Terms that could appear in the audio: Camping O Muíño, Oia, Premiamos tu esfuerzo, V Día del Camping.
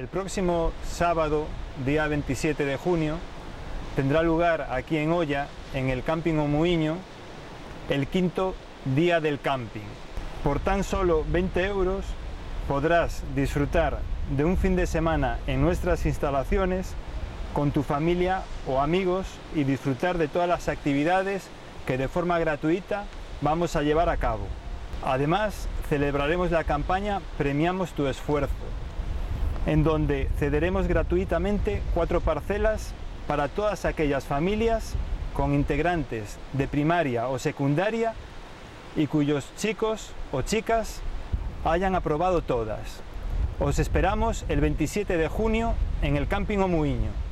El próximo sábado, día 27 de junio, tendrá lugar aquí en Oia, en el Camping O Muíño, el quinto día del camping. Por tan solo 20 € podrás disfrutar de un fin de semana en nuestras instalaciones con tu familia o amigos y disfrutar de todas las actividades que de forma gratuita vamos a llevar a cabo. Además, celebraremos la campaña Premiamos tu esfuerzo, en donde cederemos gratuitamente 4 parcelas para todas aquellas familias con integrantes de primaria o secundaria y cuyos chicos o chicas hayan aprobado todas. Os esperamos el 27 de junio en el Camping O Muíño.